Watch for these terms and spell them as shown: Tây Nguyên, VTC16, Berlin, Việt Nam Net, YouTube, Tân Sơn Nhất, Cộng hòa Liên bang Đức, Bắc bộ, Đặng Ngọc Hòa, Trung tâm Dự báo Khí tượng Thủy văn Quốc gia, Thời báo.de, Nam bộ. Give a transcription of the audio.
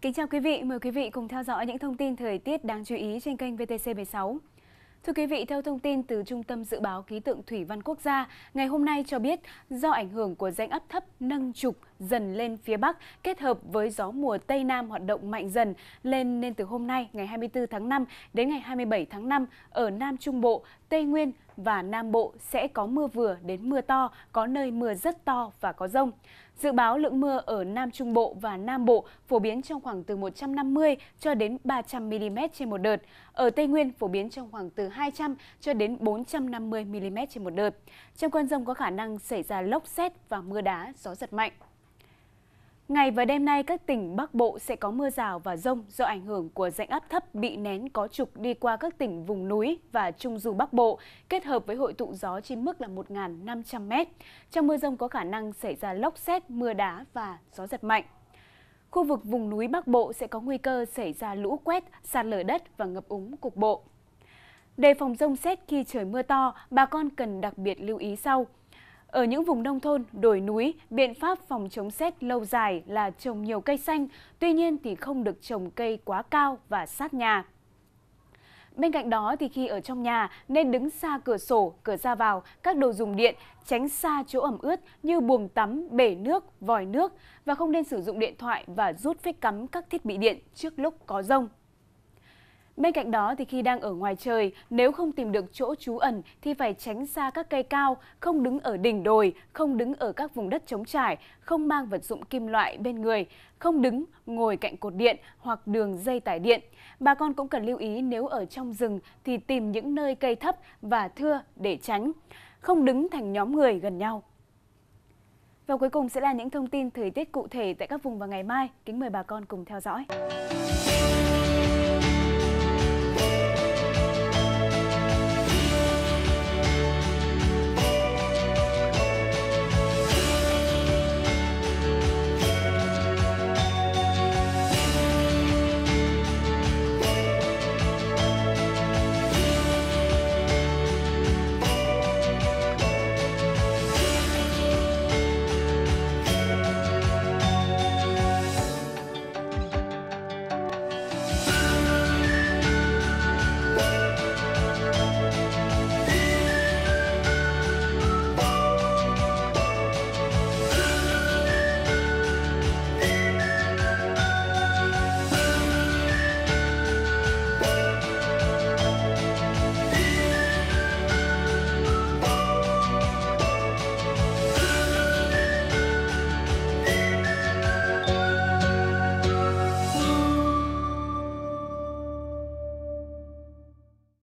Kính chào quý vị, mời quý vị cùng theo dõi những thông tin thời tiết đáng chú ý trên kênh VTC16. Thưa quý vị, theo thông tin từ Trung tâm Dự báo Khí tượng Thủy văn Quốc gia, ngày hôm nay cho biết do ảnh hưởng của rãnh áp thấp nâng trục dần lên phía Bắc kết hợp với gió mùa Tây Nam hoạt động mạnh dần lên nên từ hôm nay ngày 24 tháng 5 đến ngày 27 tháng 5 ở Nam Trung Bộ, Tây Nguyên và Nam Bộ sẽ có mưa vừa đến mưa to, có nơi mưa rất to và có dông. Dự báo lượng mưa ở Nam Trung Bộ và Nam Bộ phổ biến trong khoảng từ 150 cho đến 300 mm trên một đợt. Ở Tây Nguyên phổ biến trong khoảng từ 200 cho đến 450 mm trên một đợt. Trong cơn dông có khả năng xảy ra lốc sét và mưa đá, gió giật mạnh. Ngày và đêm nay, các tỉnh Bắc Bộ sẽ có mưa rào và dông do ảnh hưởng của rãnh áp thấp bị nén có trục đi qua các tỉnh vùng núi và trung du Bắc Bộ, kết hợp với hội tụ gió trên mức là 1.500 m. Trong mưa dông có khả năng xảy ra lốc sét, mưa đá và gió giật mạnh. Khu vực vùng núi Bắc Bộ sẽ có nguy cơ xảy ra lũ quét, sạt lở đất và ngập úng cục bộ. Đề phòng dông sét khi trời mưa to, bà con cần đặc biệt lưu ý sau. Ở những vùng nông thôn, đồi núi, biện pháp phòng chống sét lâu dài là trồng nhiều cây xanh, tuy nhiên thì không được trồng cây quá cao và sát nhà. Bên cạnh đó thì khi ở trong nhà nên đứng xa cửa sổ, cửa ra vào, các đồ dùng điện, tránh xa chỗ ẩm ướt như buồng tắm, bể nước, vòi nước và không nên sử dụng điện thoại và rút phích cắm các thiết bị điện trước lúc có dông. Bên cạnh đó thì khi đang ở ngoài trời, nếu không tìm được chỗ trú ẩn thì phải tránh xa các cây cao, không đứng ở đỉnh đồi, không đứng ở các vùng đất trống trải, không mang vật dụng kim loại bên người, không đứng, ngồi cạnh cột điện hoặc đường dây tải điện. Bà con cũng cần lưu ý nếu ở trong rừng thì tìm những nơi cây thấp và thưa để tránh, không đứng thành nhóm người gần nhau. Và cuối cùng sẽ là những thông tin thời tiết cụ thể tại các vùng vào ngày mai. Kính mời bà con cùng theo dõi.